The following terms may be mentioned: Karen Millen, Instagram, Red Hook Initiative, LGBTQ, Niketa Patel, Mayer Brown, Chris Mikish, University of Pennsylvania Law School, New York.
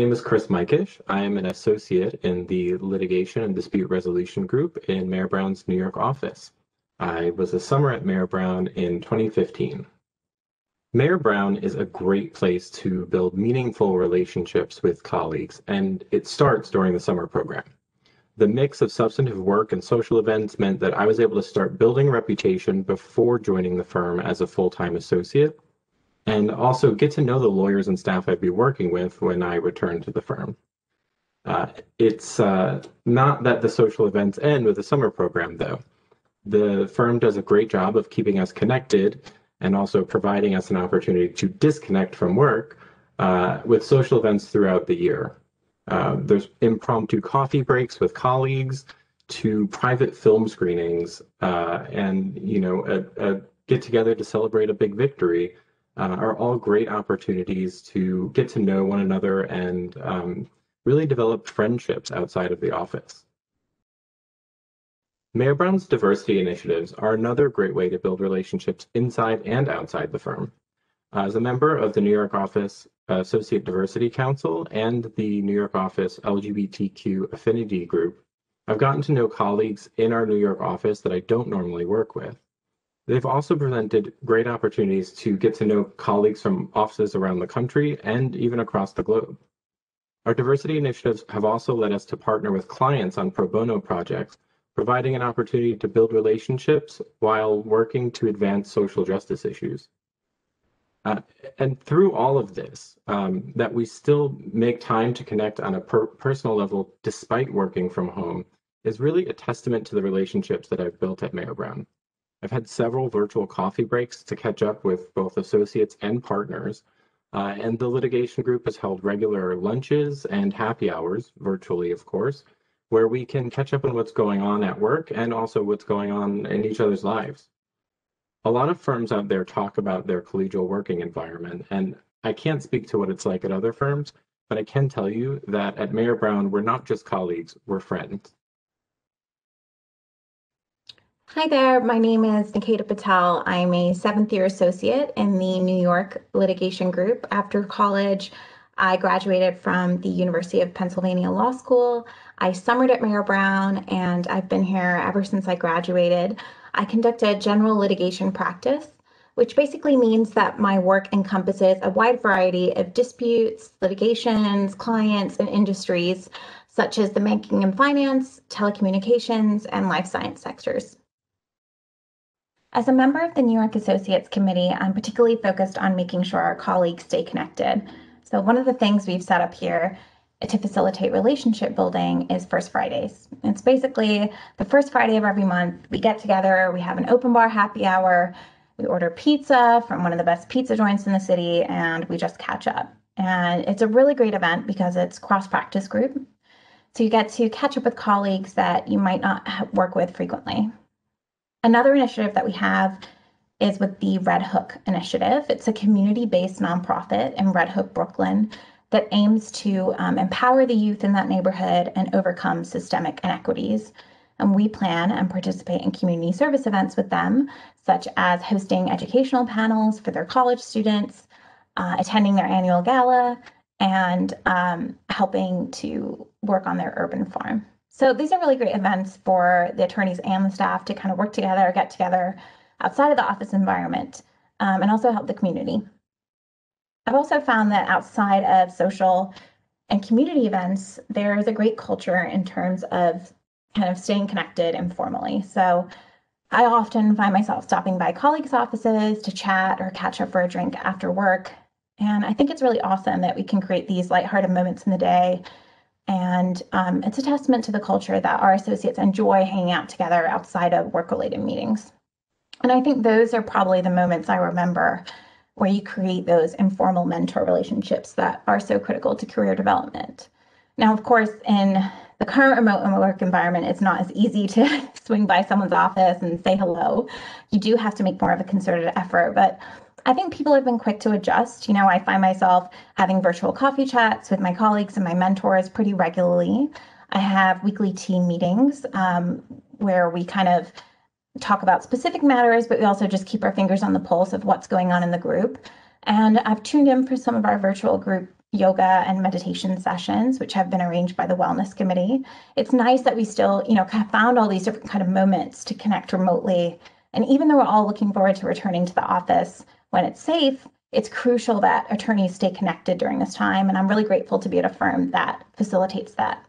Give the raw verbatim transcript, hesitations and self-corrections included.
name is Chris Mikish. I am an associate in the Litigation and Dispute Resolution Group in Mayer Brown's New York office. I was a summer at Mayer Brown in twenty fifteen. Mayer Brown is a great place to build meaningful relationships with colleagues, and it starts during the summer program. The mix of substantive work and social events meant that I was able to start building a reputation before joining the firm as a full-time associate, and also get to know the lawyers and staff I'd be working with when I returned to the firm. Uh, it's uh, not that the social events end with the summer program, though. The firm does a great job of keeping us connected and also providing us an opportunity to disconnect from work uh, with social events throughout the year. Uh, there's impromptu coffee breaks with colleagues, to private film screenings, uh, and you know, a, a get-together to celebrate a big victory. Uh, are all great opportunities to get to know one another and um, really develop friendships outside of the office. Mayer Brown's diversity initiatives are another great way to build relationships inside and outside the firm. As a member of the New York Office Associate Diversity Council and the New York Office L G B T Q Affinity Group, I've gotten to know colleagues in our New York office that I don't normally work with. They've also presented great opportunities to get to know colleagues from offices around the country and even across the globe. Our diversity initiatives have also led us to partner with clients on pro bono projects, providing an opportunity to build relationships while working to advance social justice issues. Uh, and through all of this, um, that we still make time to connect on a per personal level despite working from home is really a testament to the relationships that I've built at Mayer Brown. I've had several virtual coffee breaks to catch up with both associates and partners, uh, and the litigation group has held regular lunches and happy hours, virtually of course, where we can catch up on what's going on at work and also what's going on in each other's lives. A lot of firms out there talk about their collegial working environment, and I can't speak to what it's like at other firms, but I can tell you that at Mayer Brown, we're not just colleagues, we're friends. Hi there, my name is Niketa Patel. I'm a seventh year associate in the New York litigation group. After college, I graduated from the University of Pennsylvania Law School. I summered at Mayer Brown, and I've been here ever since I graduated. I conduct a general litigation practice, which basically means that my work encompasses a wide variety of disputes, litigations, clients, and industries, such as the banking and finance, telecommunications, and life science sectors. As a member of the New York Associates Committee, I'm particularly focused on making sure our colleagues stay connected. So one of the things we've set up here to facilitate relationship building is First Fridays. It's basically the first Friday of every month. We get together, we have an open bar happy hour, we order pizza from one of the best pizza joints in the city, and we just catch up. And it's a really great event because it's cross-practice group. So you get to catch up with colleagues that you might not work with frequently. Another initiative that we have is with the Red Hook Initiative. It's a community-based nonprofit in Red Hook, Brooklyn, that aims to um, empower the youth in that neighborhood and overcome systemic inequities. And we plan and participate in community service events with them, such as hosting educational panels for their college students, uh, attending their annual gala, and um, helping to work on their urban farm. So these are really great events for the attorneys and the staff to kind of work together, get together outside of the office environment, um, and also help the community. I've also found that outside of social and community events, there is a great culture in terms of kind of staying connected informally. So I often find myself stopping by colleagues' offices to chat or catch up for a drink after work. And I think it's really awesome that we can create these lighthearted moments in the day. And um, it's a testament to the culture that our associates enjoy hanging out together outside of work-related meetings. And I think those are probably the moments I remember where you create those informal mentor relationships that are so critical to career development. Now, of course, in the current remote work environment, it's not as easy to swing by someone's office and say hello. You do have to make more of a concerted effort, but I think people have been quick to adjust. You know, I find myself having virtual coffee chats with my colleagues and my mentors pretty regularly. I have weekly team meetings um, where we kind of talk about specific matters, but we also just keep our fingers on the pulse of what's going on in the group. And I've tuned in for some of our virtual group yoga and meditation sessions, which have been arranged by the Wellness Committee. It's nice that we still, you know, found all these different kind of moments to connect remotely. And even though we're all looking forward to returning to the office when it's safe, it's crucial that attorneys stay connected during this time. And I'm really grateful to be at a firm that facilitates that.